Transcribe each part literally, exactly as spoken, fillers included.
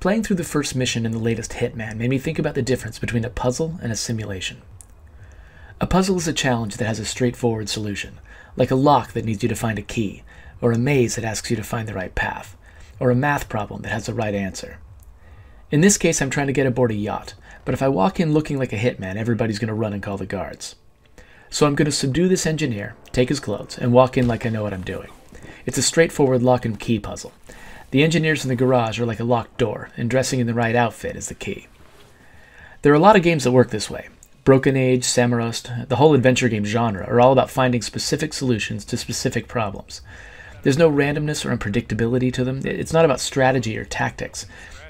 Playing through the first mission in the latest Hitman made me think about the difference between a puzzle and a simulation. A puzzle is a challenge that has a straightforward solution, like a lock that needs you to find a key, or a maze that asks you to find the right path, or a math problem that has the right answer. In this case, I'm trying to get aboard a yacht, but if I walk in looking like a hitman, everybody's going to run and call the guards. So I'm going to subdue this engineer, take his clothes, and walk in like I know what I'm doing. It's a straightforward lock and key puzzle. The engineers in the garage are like a locked door, and dressing in the right outfit is the key. There are a lot of games that work this way. Broken Age, Samorost, the whole adventure game genre are all about finding specific solutions to specific problems. There's no randomness or unpredictability to them. It's not about strategy or tactics.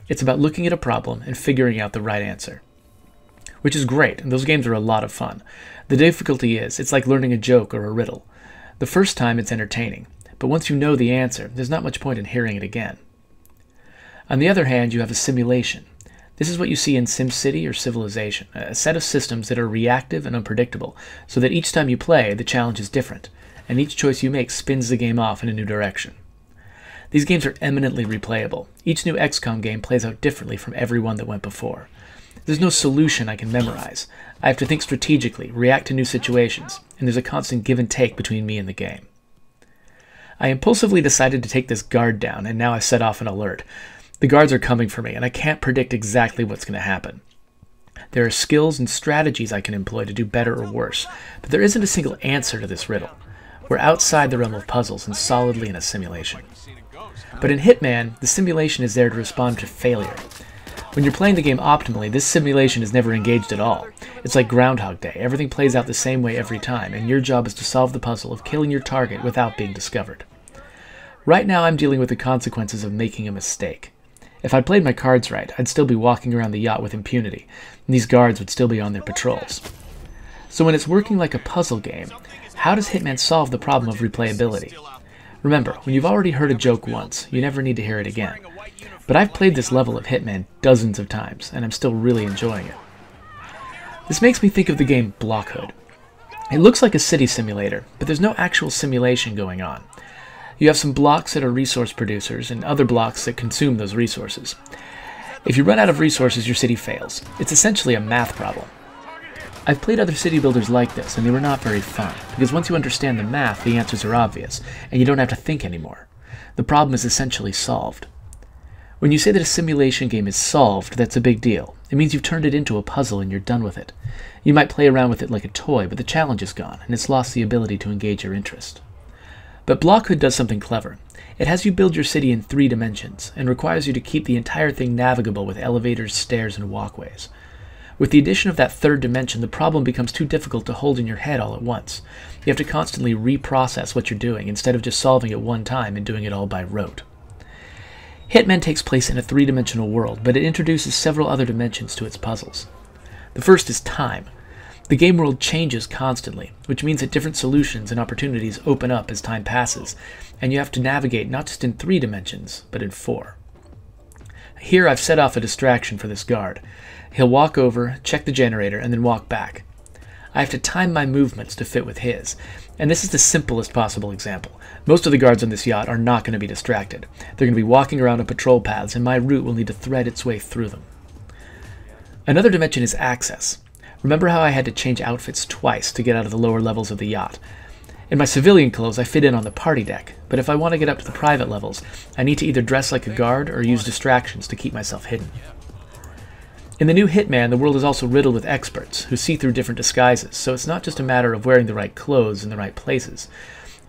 It's about looking at a problem and figuring out the right answer. Which is great, and those games are a lot of fun. The difficulty is, it's like learning a joke or a riddle. The first time it's entertaining. But once you know the answer, there's not much point in hearing it again. On the other hand, you have a simulation. This is what you see in SimCity or Civilization, a set of systems that are reactive and unpredictable, so that each time you play, the challenge is different, and each choice you make spins the game off in a new direction. These games are eminently replayable. Each new X COM game plays out differently from every one that went before. There's no solution I can memorize. I have to think strategically, react to new situations, and there's a constant give and take between me and the game. I impulsively decided to take this guard down, and now I set off an alert. The guards are coming for me, and I can't predict exactly what's going to happen. There are skills and strategies I can employ to do better or worse, but there isn't a single answer to this riddle. We're outside the realm of puzzles and solidly in a simulation. But in Hitman, the simulation is there to respond to failure. When you're playing the game optimally, this simulation is never engaged at all. It's like Groundhog Day. Everything plays out the same way every time, and your job is to solve the puzzle of killing your target without being discovered. Right now, I'm dealing with the consequences of making a mistake. If I played my cards right, I'd still be walking around the yacht with impunity, and these guards would still be on their patrols. So when it's working like a puzzle game, how does Hitman solve the problem of replayability? Remember, when you've already heard a joke once, you never need to hear it again. But I've played this level of Hitman dozens of times, and I'm still really enjoying it. This makes me think of the game Blockhood. It looks like a city simulator, but there's no actual simulation going on. You have some blocks that are resource producers, and other blocks that consume those resources. If you run out of resources, your city fails. It's essentially a math problem. I've played other city builders like this, and they were not very fun, because once you understand the math, the answers are obvious, and you don't have to think anymore. The problem is essentially solved. When you say that a simulation game is solved, that's a big deal. It means you've turned it into a puzzle and you're done with it. You might play around with it like a toy, but the challenge is gone, and it's lost the ability to engage your interest. But Blockhood does something clever. It has you build your city in three dimensions, and requires you to keep the entire thing navigable with elevators, stairs, and walkways. With the addition of that third dimension, the problem becomes too difficult to hold in your head all at once. You have to constantly reprocess what you're doing, instead of just solving it one time and doing it all by rote. Hitman takes place in a three-dimensional world, but it introduces several other dimensions to its puzzles. The first is time. The game world changes constantly, which means that different solutions and opportunities open up as time passes, and you have to navigate not just in three dimensions, but in four. Here I've set off a distraction for this guard. He'll walk over, check the generator, and then walk back. I have to time my movements to fit with his. And this is the simplest possible example. Most of the guards on this yacht are not going to be distracted. They're going to be walking around on patrol paths, and my route will need to thread its way through them. Another dimension is access. Remember how I had to change outfits twice to get out of the lower levels of the yacht. In my civilian clothes, I fit in on the party deck, but if I want to get up to the private levels, I need to either dress like a guard or use distractions to keep myself hidden. In the new Hitman, the world is also riddled with experts who see through different disguises, so it's not just a matter of wearing the right clothes in the right places.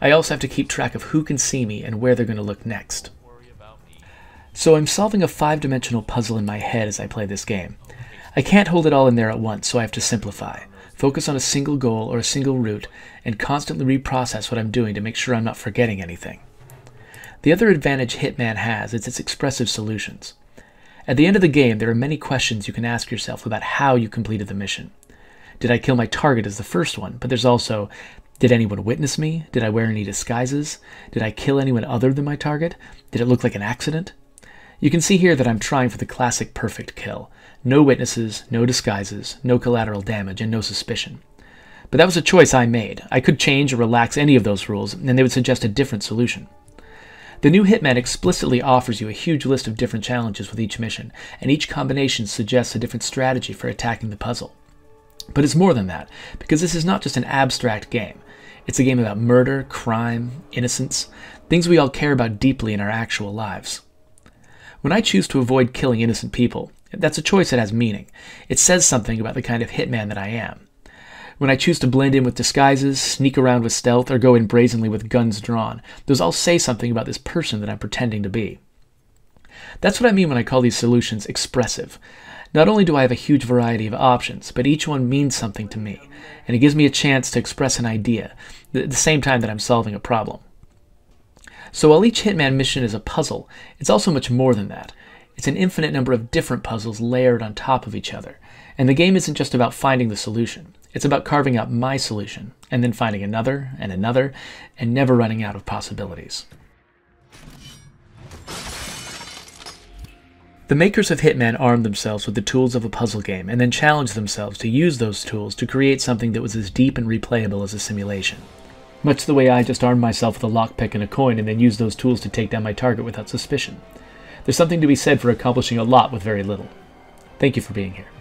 I also have to keep track of who can see me and where they're going to look next. So I'm solving a five-dimensional puzzle in my head as I play this game. I can't hold it all in there at once, so I have to simplify, focus on a single goal or a single route, and constantly reprocess what I'm doing to make sure I'm not forgetting anything. The other advantage Hitman has is its expressive solutions. At the end of the game, there are many questions you can ask yourself about how you completed the mission. Did I kill my target is the first one, but there's also, did anyone witness me? Did I wear any disguises? Did I kill anyone other than my target? Did it look like an accident? You can see here that I'm trying for the classic perfect kill. No witnesses, no disguises, no collateral damage, and no suspicion. But that was a choice I made. I could change or relax any of those rules, and they would suggest a different solution. The new Hitman explicitly offers you a huge list of different challenges with each mission, and each combination suggests a different strategy for attacking the puzzle. But it's more than that, because this is not just an abstract game. It's a game about murder, crime, innocence, things we all care about deeply in our actual lives. When I choose to avoid killing innocent people, that's a choice that has meaning. It says something about the kind of hitman that I am. When I choose to blend in with disguises, sneak around with stealth, or go in brazenly with guns drawn, those all say something about this person that I'm pretending to be. That's what I mean when I call these solutions expressive. Not only do I have a huge variety of options, but each one means something to me, and it gives me a chance to express an idea at the same time that I'm solving a problem. So while each Hitman mission is a puzzle, it's also much more than that. It's an infinite number of different puzzles layered on top of each other, and the game isn't just about finding the solution. It's about carving out my solution, and then finding another, and another, and never running out of possibilities. The makers of Hitman armed themselves with the tools of a puzzle game and then challenged themselves to use those tools to create something that was as deep and replayable as a simulation. Much the way I just armed myself with a lockpick and a coin and then used those tools to take down my target without suspicion. There's something to be said for accomplishing a lot with very little. Thank you for being here.